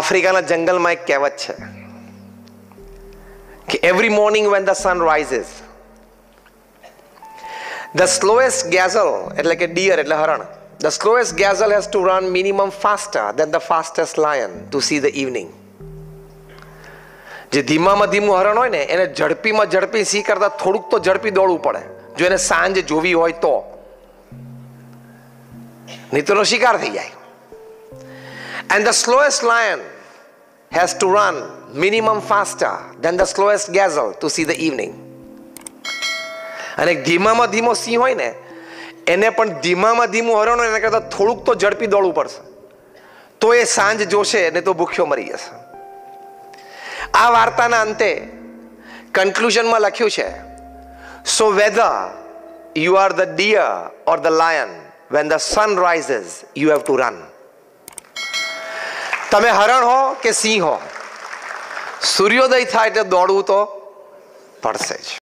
Afrikaના જંગલમાં એક કહેવત છે कि every morning when the sun rises, the slowest gazelle, એટલે કે deer એટલે હરણ, the slowest gazelle has to run minimum faster than the fastest lion to see the evening. જે ધીમામાં ધીમું હરણ હોય ને એને ઝડપીમાં ઝડપી સી કરતા થોડુંક તો ઝડપી દોડવું પડે જો એને સાંજ જોવી હોય તો, નહીં તો શિકાર થઈ જાય. And the slowest lion has to run minimum faster than the slowest gazelle to see the evening. અને ધીમામાં ધીમો સિંહ હોય ને એને પણ ધીમામાં ધીમું હરણ હોય એને કરતા થોડુંક તો ઝડપી દોડવું પડશે તો એ સાંજ જોશે, ને તો ભૂખ્યો મરી જશે. આ વાર્તાના અંતે કન્ક્લુઝનમાં લખ્યું છે, so whether you are the deer or the lion, when the sun rises you have to run. તમે હરણ હો કે સિંહ હો, સૂર્યોદય થાય એટલે દોડવું તો પડશે જ.